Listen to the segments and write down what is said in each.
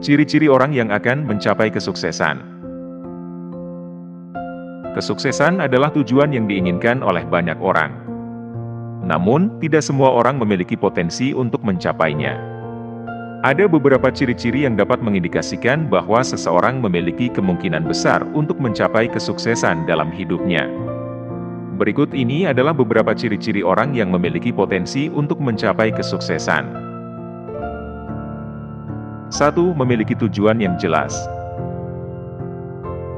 Ciri-ciri orang yang akan mencapai kesuksesan. Kesuksesan adalah tujuan yang diinginkan oleh banyak orang. Namun, tidak semua orang memiliki potensi untuk mencapainya. Ada beberapa ciri-ciri yang dapat mengindikasikan bahwa seseorang memiliki kemungkinan besar untuk mencapai kesuksesan dalam hidupnya. Berikut ini adalah beberapa ciri-ciri orang yang memiliki potensi untuk mencapai kesuksesan. 1. Memiliki tujuan yang jelas.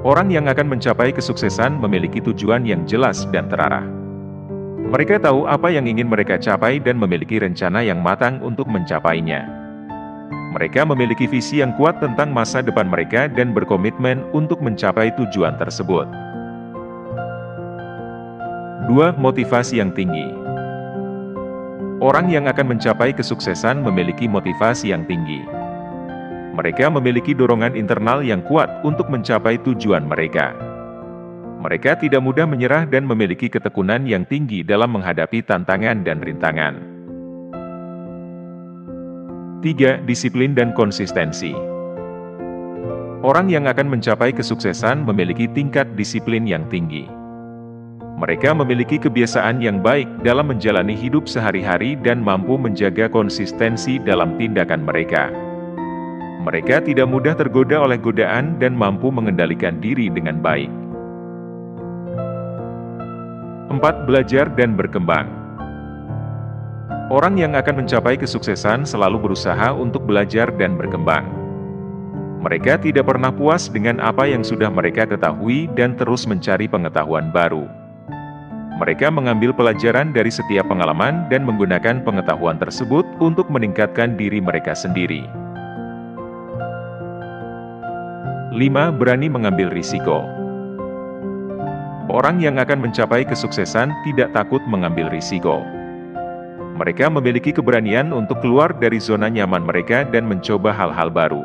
Orang yang akan mencapai kesuksesan memiliki tujuan yang jelas dan terarah. Mereka tahu apa yang ingin mereka capai dan memiliki rencana yang matang untuk mencapainya. Mereka memiliki visi yang kuat tentang masa depan mereka dan berkomitmen untuk mencapai tujuan tersebut. 2. Motivasi yang tinggi. Orang yang akan mencapai kesuksesan memiliki motivasi yang tinggi. Mereka memiliki dorongan internal yang kuat untuk mencapai tujuan mereka. Mereka tidak mudah menyerah dan memiliki ketekunan yang tinggi dalam menghadapi tantangan dan rintangan. 3. Disiplin dan konsistensi. Orang yang akan mencapai kesuksesan memiliki tingkat disiplin yang tinggi. Mereka memiliki kebiasaan yang baik dalam menjalani hidup sehari-hari dan mampu menjaga konsistensi dalam tindakan mereka. Mereka tidak mudah tergoda oleh godaan dan mampu mengendalikan diri dengan baik. 4. Belajar dan berkembang. Orang yang akan mencapai kesuksesan selalu berusaha untuk belajar dan berkembang. Mereka tidak pernah puas dengan apa yang sudah mereka ketahui dan terus mencari pengetahuan baru. Mereka mengambil pelajaran dari setiap pengalaman dan menggunakan pengetahuan tersebut untuk meningkatkan diri mereka sendiri. 5. Berani mengambil risiko. Orang yang akan mencapai kesuksesan tidak takut mengambil risiko. Mereka memiliki keberanian untuk keluar dari zona nyaman mereka dan mencoba hal-hal baru.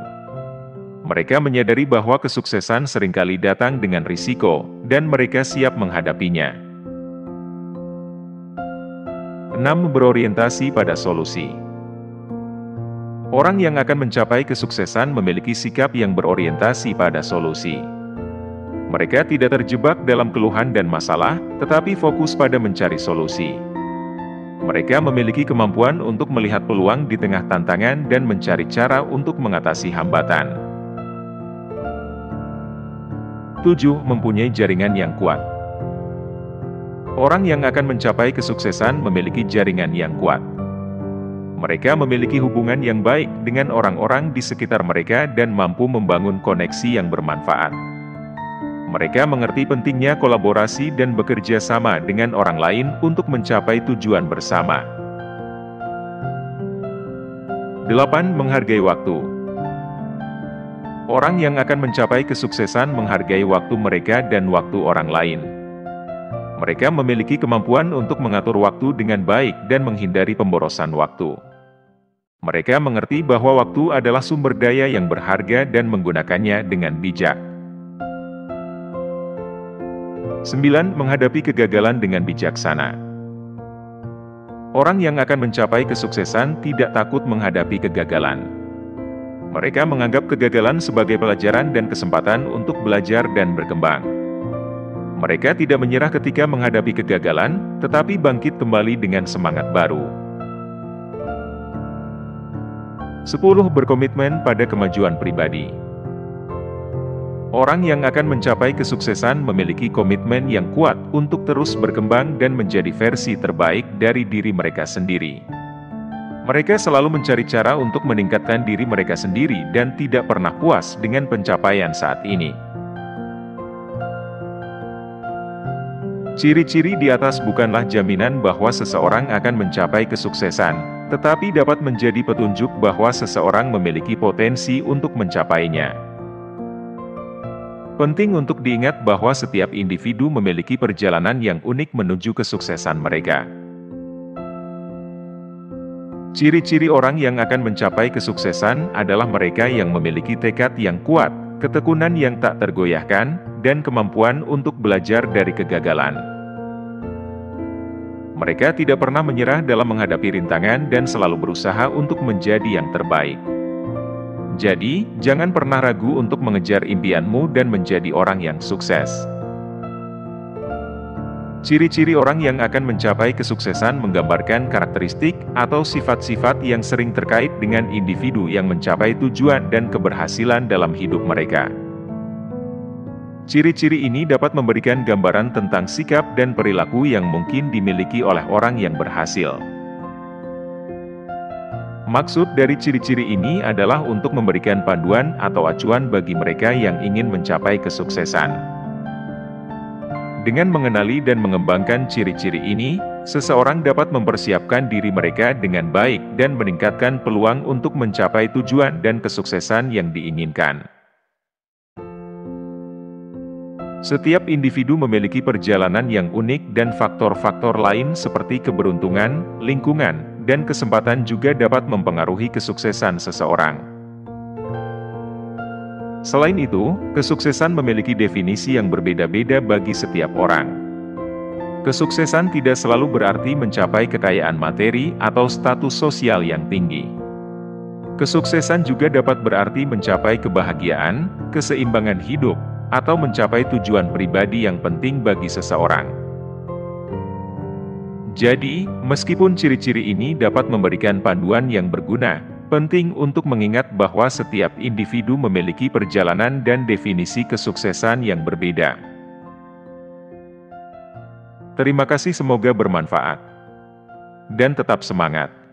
Mereka menyadari bahwa kesuksesan seringkali datang dengan risiko, dan mereka siap menghadapinya. 6. Berorientasi pada solusi. Orang yang akan mencapai kesuksesan memiliki sikap yang berorientasi pada solusi. Mereka tidak terjebak dalam keluhan dan masalah, tetapi fokus pada mencari solusi. Mereka memiliki kemampuan untuk melihat peluang di tengah tantangan dan mencari cara untuk mengatasi hambatan. 7. Mempunyai jaringan yang kuat. Orang yang akan mencapai kesuksesan memiliki jaringan yang kuat. Mereka memiliki hubungan yang baik dengan orang-orang di sekitar mereka dan mampu membangun koneksi yang bermanfaat. Mereka mengerti pentingnya kolaborasi dan bekerja sama dengan orang lain untuk mencapai tujuan bersama. 8. Menghargai waktu. Orang yang akan mencapai kesuksesan menghargai waktu mereka dan waktu orang lain. Mereka memiliki kemampuan untuk mengatur waktu dengan baik dan menghindari pemborosan waktu. Mereka mengerti bahwa waktu adalah sumber daya yang berharga dan menggunakannya dengan bijak. 9. Menghadapi kegagalan dengan bijaksana. Orang yang akan mencapai kesuksesan tidak takut menghadapi kegagalan. Mereka menganggap kegagalan sebagai pelajaran dan kesempatan untuk belajar dan berkembang. Mereka tidak menyerah ketika menghadapi kegagalan, tetapi bangkit kembali dengan semangat baru. 10. Berkomitmen pada kemajuan pribadi. Orang yang akan mencapai kesuksesan memiliki komitmen yang kuat untuk terus berkembang dan menjadi versi terbaik dari diri mereka sendiri. Mereka selalu mencari cara untuk meningkatkan diri mereka sendiri dan tidak pernah puas dengan pencapaian saat ini. Ciri-ciri di atas bukanlah jaminan bahwa seseorang akan mencapai kesuksesan, tetapi dapat menjadi petunjuk bahwa seseorang memiliki potensi untuk mencapainya. Penting untuk diingat bahwa setiap individu memiliki perjalanan yang unik menuju kesuksesan mereka. Ciri-ciri orang yang akan mencapai kesuksesan adalah mereka yang memiliki tekad yang kuat, ketekunan yang tak tergoyahkan, dan kemampuan untuk belajar dari kegagalan. Mereka tidak pernah menyerah dalam menghadapi rintangan dan selalu berusaha untuk menjadi yang terbaik. Jadi, jangan pernah ragu untuk mengejar impianmu dan menjadi orang yang sukses. Ciri-ciri orang yang akan mencapai kesuksesan menggambarkan karakteristik atau sifat-sifat yang sering terkait dengan individu yang mencapai tujuan dan keberhasilan dalam hidup mereka. Ciri-ciri ini dapat memberikan gambaran tentang sikap dan perilaku yang mungkin dimiliki oleh orang yang berhasil. Maksud dari ciri-ciri ini adalah untuk memberikan panduan atau acuan bagi mereka yang ingin mencapai kesuksesan. Dengan mengenali dan mengembangkan ciri-ciri ini, seseorang dapat mempersiapkan diri mereka dengan baik dan meningkatkan peluang untuk mencapai tujuan dan kesuksesan yang diinginkan. Setiap individu memiliki perjalanan yang unik dan faktor-faktor lain seperti keberuntungan, lingkungan, dan kesempatan juga dapat mempengaruhi kesuksesan seseorang. Selain itu, kesuksesan memiliki definisi yang berbeda-beda bagi setiap orang. Kesuksesan tidak selalu berarti mencapai kekayaan materi atau status sosial yang tinggi. Kesuksesan juga dapat berarti mencapai kebahagiaan, keseimbangan hidup, atau mencapai tujuan pribadi yang penting bagi seseorang. Jadi, meskipun ciri-ciri ini dapat memberikan panduan yang berguna, penting untuk mengingat bahwa setiap individu memiliki perjalanan dan definisi kesuksesan yang berbeda. Terima kasih, semoga bermanfaat. Dan tetap semangat.